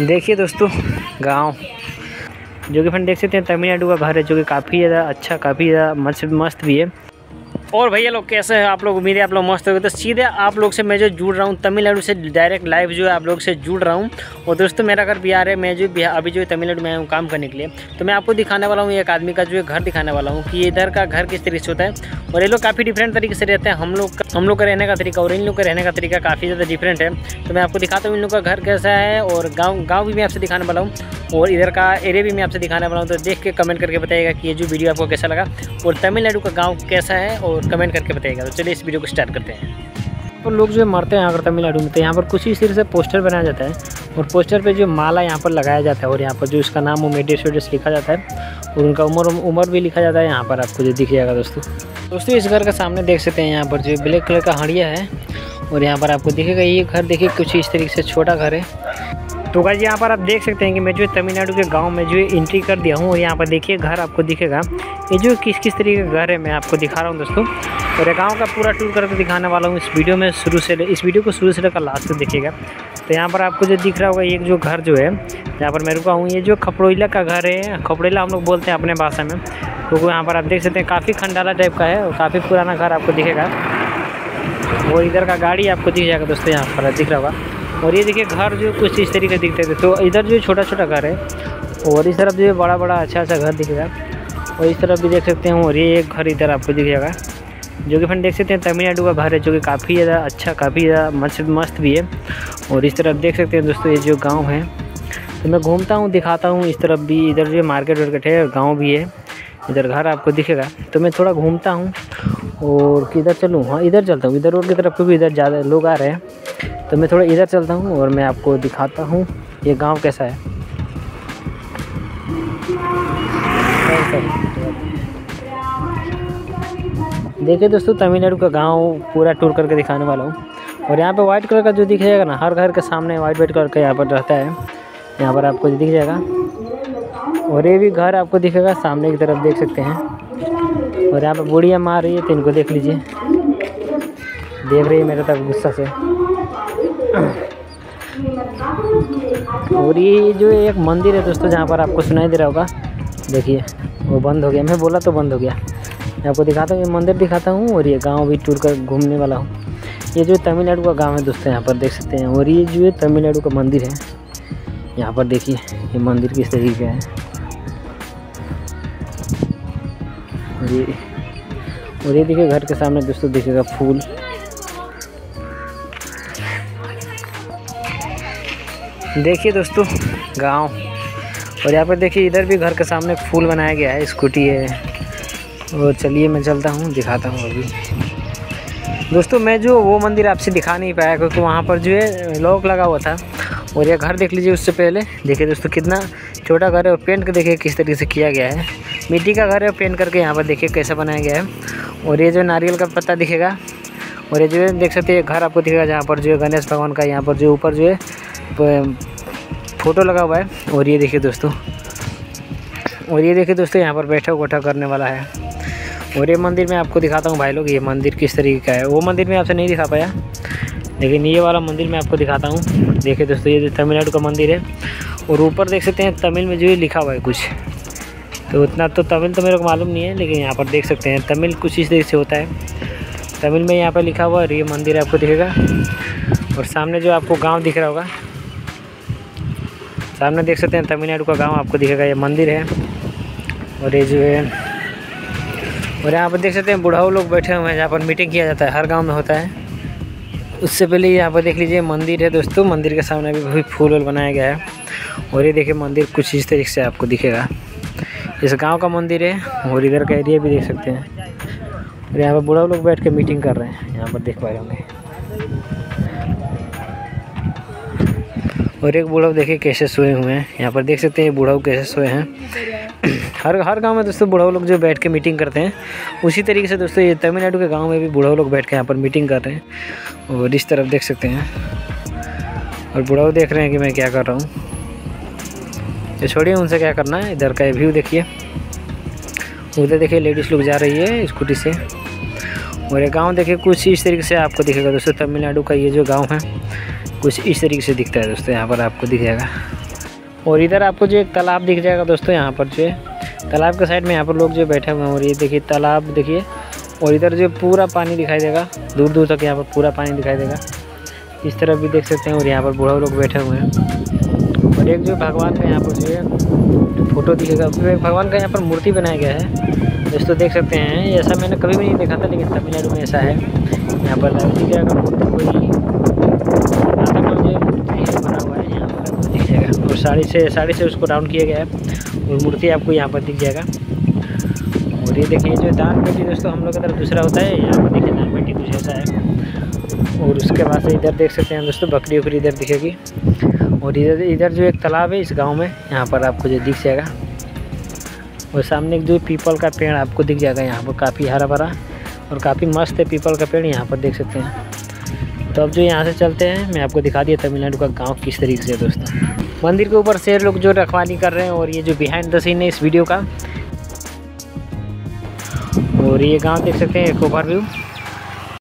देखिए दोस्तों गांव जो कि फ्रेंड देख सकते हैं तमिलनाडु का घर है जो कि काफ़ी ज़्यादा अच्छा, काफ़ी ज़्यादा मस्त भी है। और भैया लोग कैसे हैं आप लोग, उम्मीद है आप लोग मस्त हो गए। तो सीधे आप लोग से मैं जो जुड़ रहा हूँ तमिलनाडु से, डायरेक्ट लाइव जो है आप लोग से जुड़ रहा हूँ। और दोस्तों मेरा घर बिहार है, मैं जो बिहार अभी जो तमिलनाडु में आया हूँ काम करने के लिए। तो मैं आपको दिखाने वाला हूँ एक आदमी का जो घर दिखाने वाला हूँ कि इधर का घर किस तरीके से होता है। और ये लोग काफ़ी डिफरेंट तरीके से रहते हैं, हम लोग का रहने का तरीका और इन लोग का रहने का तरीका काफ़ी ज़्यादा डिफरेंट है। तो मैं आपको दिखाता हूँ इन लोग का घर कैसा है और गाँव भी मैं आपसे दिखाने वाला हूँ और इधर का एरिया भी मैं आपसे दिखाने वाला हूँ। तो देख के कमेंट करके बताइएगा कि ये जो वीडियो आपको कैसा लगा और तमिलनाडु का गाँव कैसा है और कमेंट करके बताइएगा। तो चलिए इस वीडियो को स्टार्ट करते हैं। और लोग जो मरते हैं अगर तमिलनाडु में, तो यहाँ पर कुछ ही सिर से पोस्टर बनाया जाता है और पोस्टर पे जो माला यहाँ पर लगाया जाता है और यहाँ पर जो इसका नाम वो मेडिस वेडिस लिखा जाता है और उनका उम्र भी लिखा जाता है। यहाँ पर आपको जो दिख जाएगा दोस्तों इस घर का सामने देख सकते हैं यहाँ पर जो ब्लैक कलर का हड़िया है और यहाँ पर आपको दिखेगा ये घर। देखिए कुछ इस तरीके से छोटा घर है। तो गाइस यहाँ पर आप देख सकते हैं कि मैं जो तमिलनाडु के गांव में जो एंट्री कर दिया हूँ और यहाँ पर देखिए घर आपको दिखेगा। ये जो किस तरीके का घर है मैं आपको दिखा रहा हूँ दोस्तों, और गांव का पूरा टूर करके दिखाने वाला हूँ इस वीडियो में। इस वीडियो को शुरू से लेकर लास्ट तक देखिएगा। तो यहाँ पर आपको जो दिख रहा होगा ये जो घर जो है यहाँ पर मैं रुका हूँ, ये जो खपड़ोइला का घर है, खपड़ोइला हम लोग बोलते हैं अपने भाषा में। तो यहाँ पर आप देख सकते हैं काफ़ी खंडाला टाइप का है और काफ़ी पुराना घर आपको दिखेगा। और इधर का गाड़ी आपको दिख जाएगा दोस्तों, यहाँ पर दिख रहा होगा। और ये देखिए घर जो कुछ इस तरीके दिखते थे। तो इधर जो छोटा छोटा घर है और इस तरफ जो बड़ा अच्छा घर दिखेगा और इस तरफ भी देख सकते हैं। और ये एक घर इधर आपको दिख जाएगा जो कि फ्रेंड देख सकते हैं तमिलनाडु का घर है जो कि काफ़ी ज़्यादा अच्छा, काफ़ी ज़्यादा मस्त भी है। और इस तरफ देख सकते हैं दोस्तों ये जो गाँव है, तो मैं घूमता हूँ दिखाता हूँ। इस तरफ भी इधर जो मार्केट है और गाँव भी है, इधर घर आपको दिखेगा। तो मैं थोड़ा घूमता हूँ और किधर चलूँ, हाँ इधर चलता हूँ। इधर रोड की तरफ भी इधर ज़्यादा लोग आ रहे हैं, तो मैं थोड़ा इधर चलता हूँ और मैं आपको दिखाता हूँ ये गांव कैसा है। देखिए दोस्तों तमिलनाडु का गांव पूरा टूर करके दिखाने वाला हूँ। और यहाँ पे वाइट कलर का जो दिख जाएगा ना, हर घर के सामने वाइट कलर का यहाँ पर रहता है, यहाँ पर आपको दिख जाएगा। और ये भी घर आपको दिखेगा सामने की तरफ देख सकते हैं। और यहाँ पर बुढ़िया मार रही है, तो इनको देख लीजिए, देख रही है मेरे तक गुस्सा से। और ये जो एक मंदिर है दोस्तों, जहाँ पर आपको सुनाई दे रहा होगा, देखिए वो बंद हो गया, मैं बोला तो बंद हो गया। मैं आपको दिखाता हूँ, ये मंदिर दिखाता हूँ और ये गांव भी टूर कर घूमने वाला हूँ। ये जो तमिलनाडु का गांव है दोस्तों, यहाँ पर देख सकते हैं। और ये जो तमिलनाडु का मंदिर है, यहाँ पर देखिए ये मंदिर किस तरीके का है। और ये देखिए घर के सामने दोस्तों दिखेगा फूल। देखिए दोस्तों गांव, और यहाँ पर देखिए इधर भी घर के सामने फूल बनाया गया है, स्कूटी है। और चलिए मैं चलता हूँ दिखाता हूँ। अभी दोस्तों मैं जो वो मंदिर आपसे दिखा नहीं पाया क्योंकि वहाँ पर जो है लॉक लगा हुआ था। और ये घर देख लीजिए, उससे पहले देखिए दोस्तों कितना छोटा घर है और पेंट देखिए किस तरीके से किया गया है। मिट्टी का घर है, पेंट करके यहाँ पर देखिए कैसा बनाया गया है। और ये जो नारियल का पत्ता दिखेगा, और ये जो है देख सकते हैं घर आपको दिखेगा जहाँ पर जो है गणेश भगवान का यहाँ पर जो ऊपर जो है फोटो लगा हुआ है। और ये देखिए दोस्तों, यहाँ पर बैठक उठा करने वाला है। और ये मंदिर मैं आपको दिखाता हूँ भाई लोग, ये मंदिर किस तरीके का है। वो मंदिर मैं आपसे नहीं दिखा पाया, लेकिन ये वाला मंदिर मैं आपको दिखाता हूँ। देखिए दोस्तों ये तमिलनाडु का मंदिर है और ऊपर देख सकते हैं तमिल में जो ये लिखा हुआ है कुछ, तो उतना तो तमिल तो मेरे को मालूम नहीं है, लेकिन यहाँ पर देख सकते हैं तमिल कुछ इस तरीके से होता है, तमिल में यहाँ पर लिखा हुआ। और ये मंदिर आपको दिखेगा और सामने जो आपको गाँव दिख रहा होगा, सामने देख सकते हैं तमिलनाडु का गांव आपको दिखेगा। ये मंदिर है और ये जो है, और यहाँ पर देख सकते हैं बुढ़ाऊ लोग बैठे हुए हैं जहाँ पर मीटिंग किया जाता है, हर गांव में होता है। उससे पहले यहाँ पर देख लीजिए मंदिर है दोस्तों, मंदिर के सामने भी फूल बनाया गया है। और ये देखिए मंदिर कुछ इस तरीके से आपको दिखेगा, इस गाँव का मंदिर है। और इधर का एरिया भी देख सकते हैं, और यहाँ पर बुढ़ाऊ लोग बैठ के मीटिंग कर रहे हैं, यहाँ पर देख पा रहे होंगे। और एक बुढ़ाऊ देखिए कैसे सोए हुए हैं, यहाँ पर देख सकते हैं बुढ़ाऊ कैसे सोए हैं। हर गांव में दोस्तों बुढ़ाऊ लोग जो बैठ के मीटिंग करते हैं, उसी तरीके से दोस्तों ये तमिलनाडु के गांव में भी बुढ़ाऊ लोग बैठ के यहाँ पर मीटिंग कर रहे हैं। और इस तरफ देख सकते हैं, और बुढ़ाऊ देख रहे हैं कि मैं क्या कर रहा हूँ, तो छोड़िए उनसे क्या करना है। इधर का व्यू देखिए, उधर देखिए लेडीज़ लोग जा रही है स्कूटी से। और ये गाँव देखिए कुछ इस तरीके से आपको दिखेगा दोस्तों, तमिलनाडु का ये जो गाँव है कुछ इस तरीके से दिखता है दोस्तों, यहाँ पर आपको दिखेगा। और इधर आपको जो एक तालाब दिख जाएगा दोस्तों, यहाँ पर जो है तालाब के साइड में यहाँ पर लोग जो बैठे हुए हैं। और ये देखिए तालाब देखिए, और इधर जो पूरा पानी दिखाई देगा, दूर दूर तक यहाँ पर पूरा पानी दिखाई देगा। इस तरफ भी देख सकते हैं, और यहाँ पर बूढ़ा लोग बैठे हुए हैं। और एक जो भगवान का यहाँ पर जो है फोटो दिखेगा, भगवान का यहाँ पर मूर्ति बनाया गया है दोस्तों, देख सकते हैं। ऐसा मैंने कभी भी नहीं देखा था, लेकिन तमिलनाडु में ऐसा है। यहाँ पर लाइव दिखेगा बना हुआ है, यहाँ पर दिख जाएगा। और साड़ी से उसको राउंड किया गया है, और मूर्ति आपको यहाँ पर दिख जाएगा। और ये देखिए जो दान पेटी दोस्तों हम लोग की तरफ दूसरा होता है, यहाँ पर देखिए दान पेटी कुछ ऐसा है। और उसके बाद से इधर देख सकते हैं दोस्तों बकरी उकरी इधर दिखेगी। और इधर जो एक तालाब है इस गांव में, यहाँ पर आपको जो दिख जाएगा। और सामने जो पीपल का पेड़ आपको दिख जाएगा, यहाँ पर काफ़ी हरा भरा और काफ़ी मस्त है पीपल का पेड़, यहाँ पर देख सकते हैं। तो अब जो यहाँ से चलते हैं, मैं आपको दिखा दिया तमिलनाडु का गाँव किस तरीके से दोस्तों। मंदिर के ऊपर शेर लोग जो रखवाली कर रहे हैं, और ये जो बिहाइंड द सीन है इस वीडियो का। और ये गांव देख सकते हैं, एक ओवरव्यू।